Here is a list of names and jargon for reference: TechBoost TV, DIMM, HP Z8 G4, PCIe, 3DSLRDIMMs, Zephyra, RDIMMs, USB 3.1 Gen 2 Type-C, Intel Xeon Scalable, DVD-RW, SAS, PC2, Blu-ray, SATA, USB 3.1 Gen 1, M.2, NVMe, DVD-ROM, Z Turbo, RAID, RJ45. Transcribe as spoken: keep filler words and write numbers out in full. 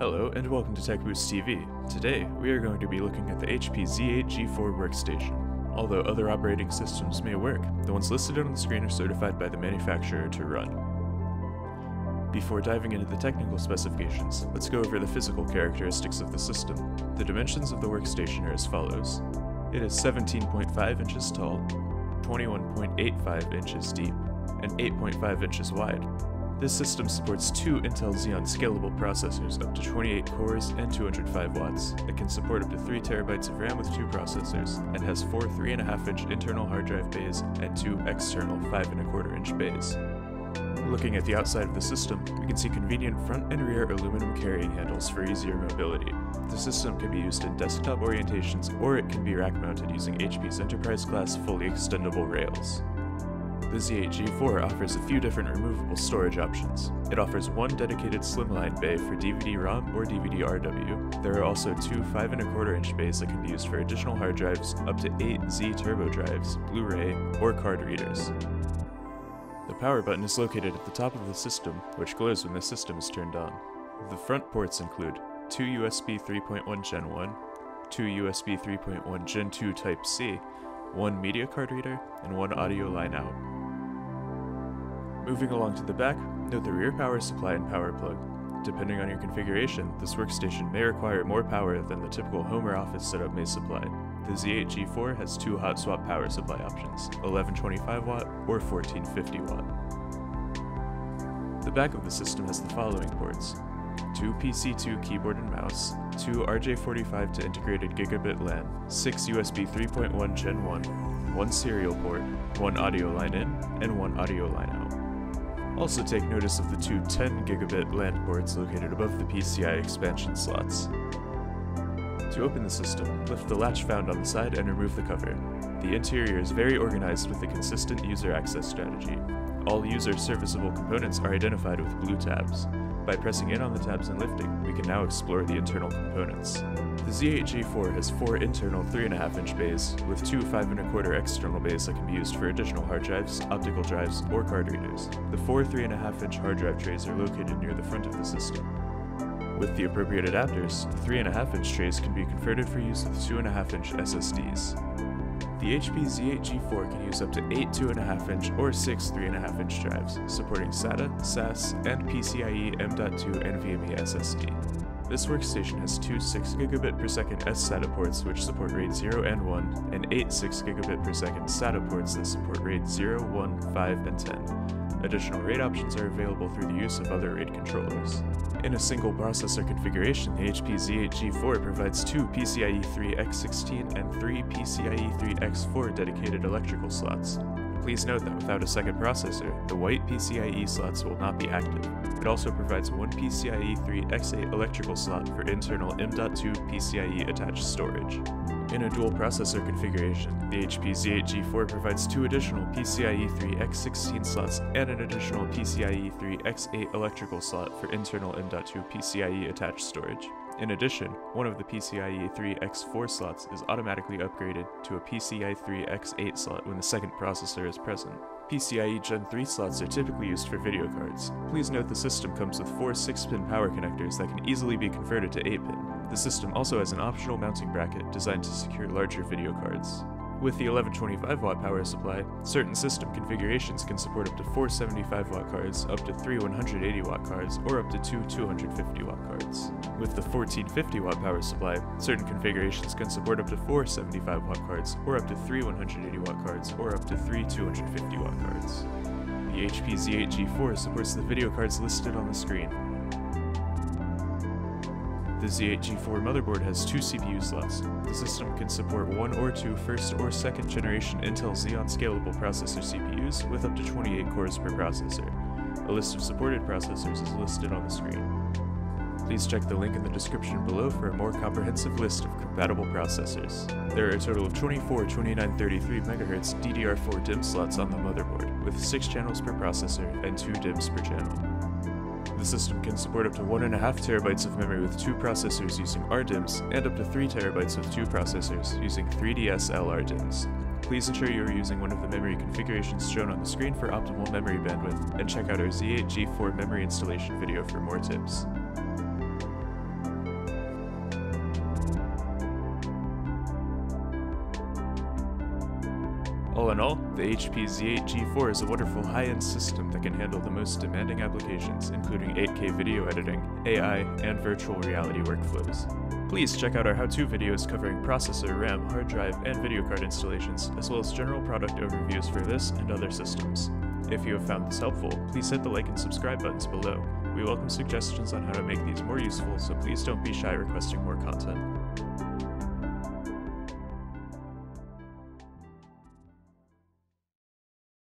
Hello and welcome to TechBoost T V. Today, we are going to be looking at the H P Z eight G four workstation. Although other operating systems may work, the ones listed on the screen are certified by the manufacturer to run. Before diving into the technical specifications, let's go over the physical characteristics of the system. The dimensions of the workstation are as follows. It is seventeen point five inches tall, twenty-one point eight five inches deep, and eight point five inches wide. This system supports two Intel Xeon Scalable processors up to twenty-eight cores and two hundred five watts. It can support up to three terabytes of RAM with two processors, and has four three point five inch internal hard drive bays and two external five point two five inch bays. Looking at the outside of the system, we can see convenient front and rear aluminum carrying handles for easier mobility. The system can be used in desktop orientations, or it can be rack-mounted using H P's enterprise-class fully extendable rails. The Z eight G four offers a few different removable storage options. It offers one dedicated slimline bay for D V D ROM or D V D R W. There are also two five point two five inch bays that can be used for additional hard drives, up to eight Z Turbo drives, Blu-ray, or card readers. The power button is located at the top of the system, which glows when the system is turned on. The front ports include two U S B three point one gen one, two U S B three point one gen two Type C, one media card reader, and one audio line out. Moving along to the back, note the rear power supply and power plug. Depending on your configuration, this workstation may require more power than the typical home or office setup may supply. The Z eight G four has two hot swap power supply options, eleven twenty-five watt or fourteen fifty watt. The back of the system has the following ports: two P C two keyboard and mouse, two R J forty-five to integrated gigabit LAN, six U S B three point one gen one, one serial port, one audio line in, and one audio line out. Also take notice of the two ten gigabit LAN ports located above the P C I expansion slots. To open the system, lift the latch found on the side and remove the cover. The interior is very organized with a consistent user access strategy. All user serviceable components are identified with blue tabs. By pressing in on the tabs and lifting, we can now explore the internal components. The Z eight G four has four internal three point five inch bays, with two five point two five external bays that can be used for additional hard drives, optical drives, or card readers. The four three point five inch hard drive trays are located near the front of the system. With the appropriate adapters, the three point five inch trays can be converted for use with two point five inch S S Ds. The H P Z eight G four can use up to eight two point five inch or six three point five inch drives, supporting SATA, S A S, and PCIe M dot two NVMe S S D. This workstation has two six gigabit per second S SATA ports which support RAID zero and one, and eight six gigabit per second SATA ports that support RAID zero, one, five, and ten. Additional RAID options are available through the use of other RAID controllers. In a single processor configuration, the H P Z eight G four provides two PCIe three by sixteen and three PCIe three by four dedicated electrical slots. Please note that without a second processor, the white PCIe slots will not be active. It also provides one PCIe three by eight electrical slot for internal M dot two PCIe attached storage. In a dual processor configuration, the H P Z eight G four provides two additional PCIe three by sixteen slots and an additional PCIe three by eight electrical slot for internal M dot two PCIe attached storage. In addition, one of the PCIe three by four slots is automatically upgraded to a PCIe three by eight slot when the second processor is present. PCIe gen three slots are typically used for video cards. Please note the system comes with four six pin power connectors that can easily be converted to eight pin. The system also has an optional mounting bracket designed to secure larger video cards. With the eleven twenty-five watt power supply, certain system configurations can support up to four seventy-five watt cards, up to three one hundred eighty watt cards, or up to two two hundred fifty watt cards. With the fourteen fifty watt power supply, certain configurations can support up to four seventy-five watt cards, or up to three one hundred eighty watt cards, or up to three two hundred fifty watt cards. The H P Z eight G four supports the video cards listed on the screen. The Z eight G four motherboard has two C P U slots. The system can support one or two first or second generation Intel Xeon Scalable processor C P Us with up to twenty-eight cores per processor. A list of supported processors is listed on the screen. Please check the link in the description below for a more comprehensive list of compatible processors. There are a total of twenty-four twenty-nine thirty-three megahertz D D R four DIMM slots on the motherboard, with six channels per processor and two DIMMs per channel. The system can support up to one point five terabytes of memory with two processors using R DIMMs, and up to three terabytes with two processors using three D S L R DIMMs. Please ensure you are using one of the memory configurations shown on the screen for optimal memory bandwidth, and check out our Z eight G four memory installation video for more tips. All in all, the H P Z eight G four is a wonderful high-end system that can handle the most demanding applications, including eight K video editing, A I, and virtual reality workflows. Please check out our how-to videos covering processor, RAM, hard drive, and video card installations, as well as general product overviews for this and other systems. If you have found this helpful, please hit the like and subscribe buttons below. We welcome suggestions on how to make these more useful, so please don't be shy requesting more content.